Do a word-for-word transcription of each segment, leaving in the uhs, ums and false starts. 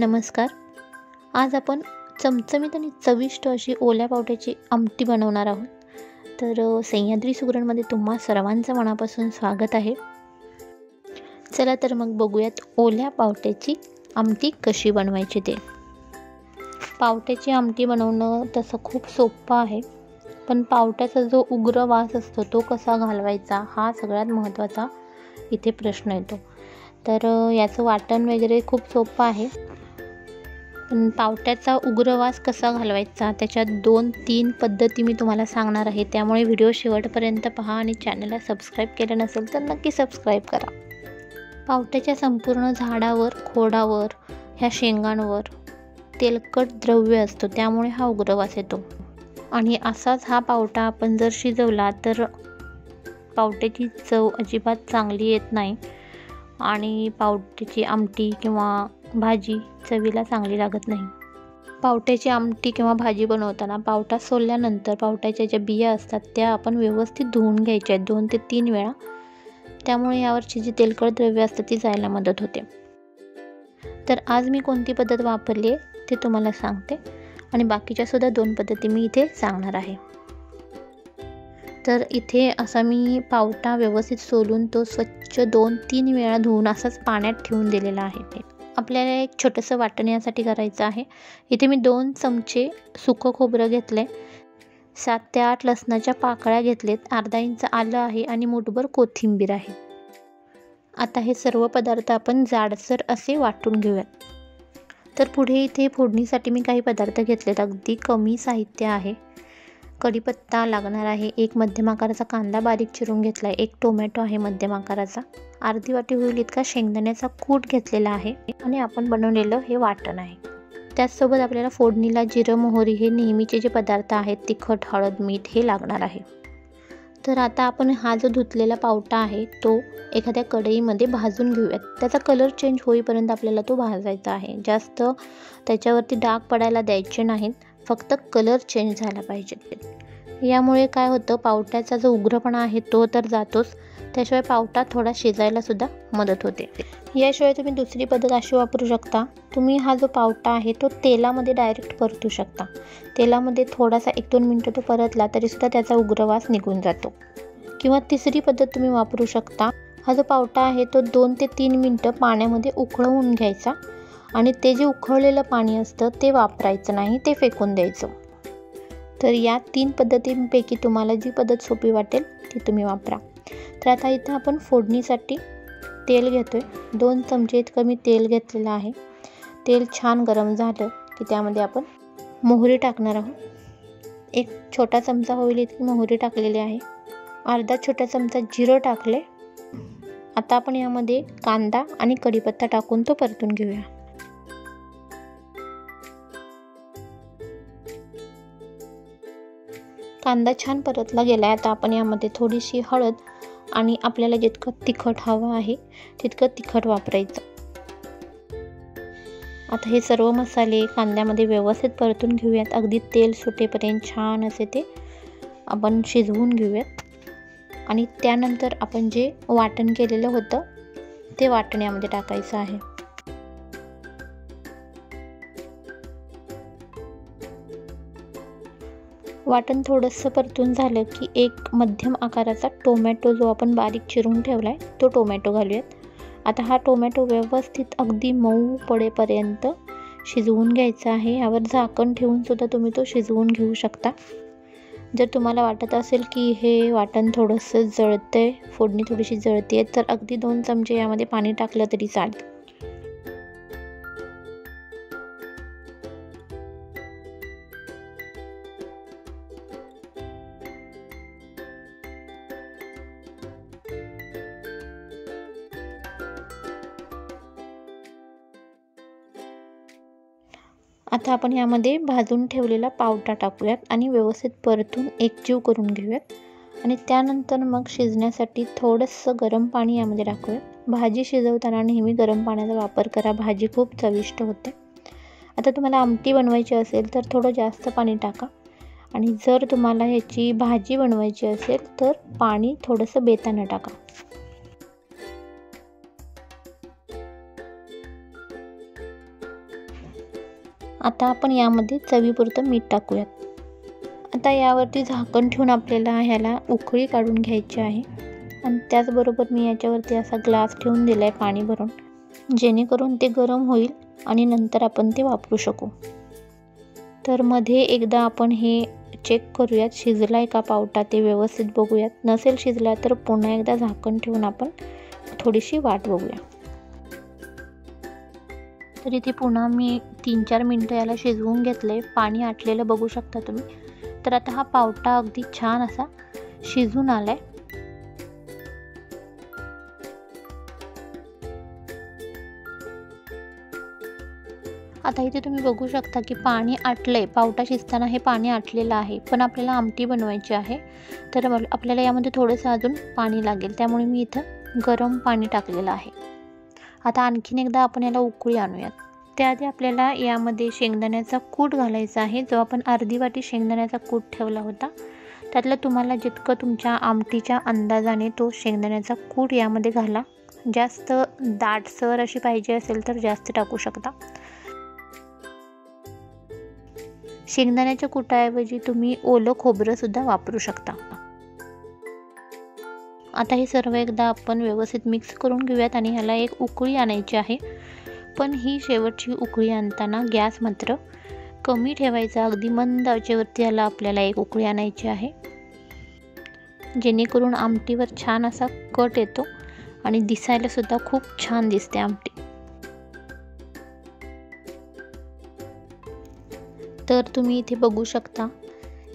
नमस्कार, आज आपण चमचमीत आणि चविष्ट अशी ओल्या पावट्याची आमटी बनवणार आहोत। तर सह्याद्री सुगरणमध्ये तुम्हा सर्वांचं मनापासून स्वागत आहे। चला तर मग बघूयात ओल्या पावट्याची आमटी कशी बनवायची ते। पावट्याची आमटी बनवणं तसं खूप सोपं आहे, पण पावट्याचा जो उग्र वास असतो तो कसा घालवायचा हा सगळ्यात महत्त्वाचा इथे प्रश्न येतो। तर याचं वाटण वगैरे खूप सोपं आहे, पण पावट्याचा उग्रवास कसा घालवायचा त्याच्यात दोन तीन पद्धती मी तुम्हाला सांगणार आहे। त्यामुळे व्हिडिओ शेवटपर्यंत पहा आणि चॅनलला सबस्क्राईब केलं नसेल तर नक्की सबस्क्राईब करा। पावट्याच्या संपूर्ण झाडावर, खोडावर, ह्या शेंगांवर तेलकट द्रव्य असतो, त्यामुळे हा उग्रवास येतो। आणि असाच हा पावटा आपण जर शिजवला तर पावट्याची चव अजिबात चांगली येत नाही आणि पावट्याची आमटी किंवा भाजी चवीला चांगली लागत नाही। पावट्याची आमटी किंवा भाजी बनवताना पावटा सोलल्यानंतर पावट्याच्या ज्या बिया असतात त्या आपण व्यवस्थित धुवून घ्यायच्या आहेत दोन ते तीन वेळा, त्यामुळे यावरची जी तेलकट द्रव्य असतात ती जायला मदत होते। तर आज मी कोणती पद्धत वापरली आहे ते तुम्हाला सांगते आणि बाकीच्यासुद्धा दोन पद्धती मी इथे सांगणार आहे। तर इथे असा मी पावटा व्यवस्थित सोलून तो स्वच्छ दोन तीन वेळा धुवून असाच पाण्यात ठेवून दिलेला आहे। आपल्याला एक छोटंसं वाटण यासाठी करायचं आहे। इथे मी दोन चमचे सुकं खोबरं घेतलं आहे, सात ते आठ लसणाच्या पाकळ्या घेतल्यात, अर्धा इंच आलं आहे आणि मुठभर कोथिंबीर आहे। आता हे सर्व पदार्थ आपण जाडसर असे वाटून घेऊयात। तर पुढे इथे फोडणीसाठी मी काही पदार्थ घेतलेत, अगदी कमी साहित्य आहे। कढीपत्ता लागणार आहे, एक मध्यम आकाराचा कांदा बारीक चिरून घेतला आहे, एक टोमॅटो आहे मध्यम आकाराचा, अर्धी वाटी होईल इतका शेंगदाण्याचा कूट घेतलेला आहे आणि आपण बनवलेलं हे वाटण आहे। त्याचसोबत आपल्याला फोडणीला जिरं, मोहरी हे नेहमीचे जे पदार्थ आहेत, तिखट, हळद, मीठ हे लागणार आहे। तर आता आपण हा जो धुतलेला पावटा आहे तो एखाद्या कढईमध्ये भाजून घेऊयात। त्याचा कलर चेंज होईपर्यंत आपल्याला तो भाजायचा आहे, जास्त त्याच्यावरती डाग पडायला द्यायचे नाहीत, फक्त कलर चेंज झाला पाहिजे। यामुळे काय होतं, पावट्याचा जो उग्रपणा आहे तो तर जातोच, त्याशिवाय पावटा थोडा शिजायलासुद्धा मदत होते। याशिवाय तुम्ही दुसरी पद्धत अशी वापरू शकता, तुम्ही हा जो पावटा आहे तो तेलामध्ये डायरेक्ट परतू शकता। तेलामध्ये थोडासा एक दोन मिनटं तो परतला तरीसुद्धा त्याचा उग्रवास निघून जातो। किंवा तिसरी पद्धत तुम्ही वापरू शकता, हा जो पावटा आहे तो दोन ते तीन मिनटं पाण्यामध्ये उकळवून घ्यायचा आणि ते जे उखळलेलं पाणी असतं ते वापरायचं नाही, ते फेकून द्यायचं। तर या तीन पद्धतींपैकी तुम्हाला जी पद्धत सोपी वाटेल ती तुम्ही वापरा। तर आता इथं आपण फोडणीसाठी तेल घेतोय, दोन चमचे इतकं मी तेल घेतलेलं आहे। तेल छान गरम झालं की त्यामध्ये आपण मोहरी टाकणार आहोत, एक छोटा चमचा होईल इतकी मोहरी टाकलेली आहे, अर्धा छोटा चमचा जिरं टाकले। आता आपण यामध्ये कांदा आणि कढीपत्ता टाकून तो परतून घेऊया। कांदा छान परतला गेला आहे। आता आपण यामध्ये थोडीशी हळद आणि आपल्याला जितकं तिखट हवं आहे तितकं तिखट वापरायचं। आता हे सर्व मसाले कांद्यामध्ये व्यवस्थित परतून घेऊयात, अगदी तेल सुटेपर्यंत छान असे ते आपण शिजवून घेऊयात। आणि त्यानंतर आपण जे वाटण केलेलं होतं ते वाटण यामध्ये टाकायचं आहे। वाटण थोडंसं परतून झालं की एक मध्यम आकाराचा टोमॅटो जो आपण बारीक चिरून ठेवला आहे तो टोमॅटो घालूयात। आता हा टोमॅटो व्यवस्थित अगदी मऊ पडेपर्यंत शिजवून घ्यायचा आहे। यावर झाकण ठेवूनसुद्धा तुम्ही तो शिजवून घेऊ शकता। जर तुम्हाला वाटत असेल की हे वाटण थोडंसं जळतं आहे, फोडणी थोडीशी जळते, तर अगदी दोन चमचे यामध्ये पाणी टाकलं तरी चालेल। आता आपण यामध्ये भाजून ठेवलेला पावटा टाकूयात आणि व्यवस्थित परतून एकजीव करून घेऊयात। आणि त्यानंतर मग शिजण्यासाठी थोडंसं गरम पाणी यामध्ये टाकूयात। भाजी शिजवताना नेहमी गरम पाण्याचा वापर करा, भाजी खूप चविष्ट होते। आता तुम्हाला आमटी बनवायची असेल तर थोडं जास्त पाणी टाका, आणि जर तुम्हाला ह्याची भाजी बनवायची असेल तर पाणी थोडंसं बेतानं टाका। आता आपण यामध्ये चवीपुरतं मीठ टाकूयात। आता यावरती झाकण ठेवून आपल्याला ह्याला उकळी काढून घ्यायची आहे। आणि त्याचबरोबर मी याच्यावरती असा ग्लास ठेवून दिलाय पाणी भरून, जेणेकरून ते गरम होईल आणि नंतर आपण ते वापरू शकू। तर मध्ये एकदा आपण हे चेक करूयात शिजलाय का पावटा ते व्यवस्थित बघूयात। नसेल शिजला तर पुन्हा एकदा झाकण ठेवून आपण थोडीशी वाट बघूया। तर इथे पुन्हा मी तीन चार मिनटं याला शिजवून घेतले, पाणी आटलेलं बघू शकता तुम्ही। तर आता हा पावटा अगदी छान असा शिजून आलाय। आता इथे तुम्ही बघू शकता की पाणी आटले, पावटा शिजताना हे पाणी आटलेलं आहे, पण आपल्याला आमटी बनवायची आहे तर आपल्याला यामध्ये थोडंसं अजून पाणी लागेल, त्यामुळे मी इथं गरम पाणी टाकलेलं आहे। आता आणखीन एकदा आपण याला उकळी आणूयात। त्याआधी आपल्याला यामध्ये शेंगदाण्याचा कूट घालायचा आहे, जो आपण अर्धी वाटी शेंगदाण्याचा कूट ठेवला होता। त्यातलं तुम्हाला जितकं तुमच्या आमटीच्या अंदाजाने तो शेंगदाण्याचा कूट यामध्ये घाला। जास्त दाटसर अशी पाहिजे असेल तर जास्त टाकू शकता। शेंगदाण्याच्या कुटाऐवजी तुम्ही ओलं खोबरं सुद्धा वापरू शकता। आता हे सर्व एकदा आपण व्यवस्थित मिक्स करून घेऊयात आणि ह्याला एक उकळी आणायची आहे। पण ही शेवटची उकळी आणताना गॅस मात्र कमी ठेवायचा, अगदी मंद आचेवरती ह्याला आपल्याला एक उकळी आणायची आहे, जेणेकरून आमटीवर छान असा कट येतो आणि दिसायला सुद्धा खूप छान दिसते आमटी। तर तुम्ही इथे बघू शकता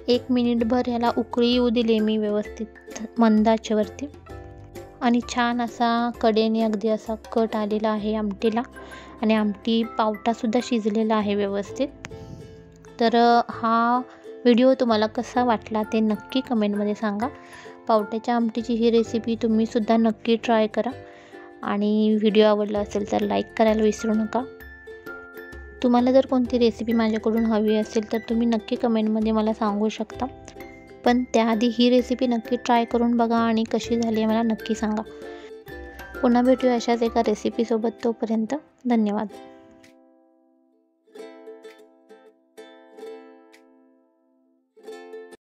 एक मिनिटभर ह्याला उकळी येऊ दिली मी व्यवस्थित मंद आचेवरती, आणि छान असा कडेने अगदी असा कट आलेला आहे आमटीला, आणि आमटी पावटासुद्धा शिजलेला आहे व्यवस्थित। तर हा व्हिडिओ तुम्हाला कसा वाटला ते नक्की कमेंटमध्ये सांगा। पावट्याच्या आमटीची ही रेसिपी तुम्हीसुद्धा नक्की ट्राय करा, आणि व्हिडिओ आवडला असेल तर लाईक करायला विसरू नका। तुम्हाला जर कोणती रेसिपी माझ्याकडून हवी असेल तर तुम्ही नक्की कमेंटमध्ये मला सांगू शकता, पण त्याआधी ही रेसिपी नक्की ट्राय करून बघा आणि कशी झाली आहे मला नक्की सांगा। पुन्हा भेटूया अशाच एका रेसिपीसोबत, तोपर्यंत धन्यवाद।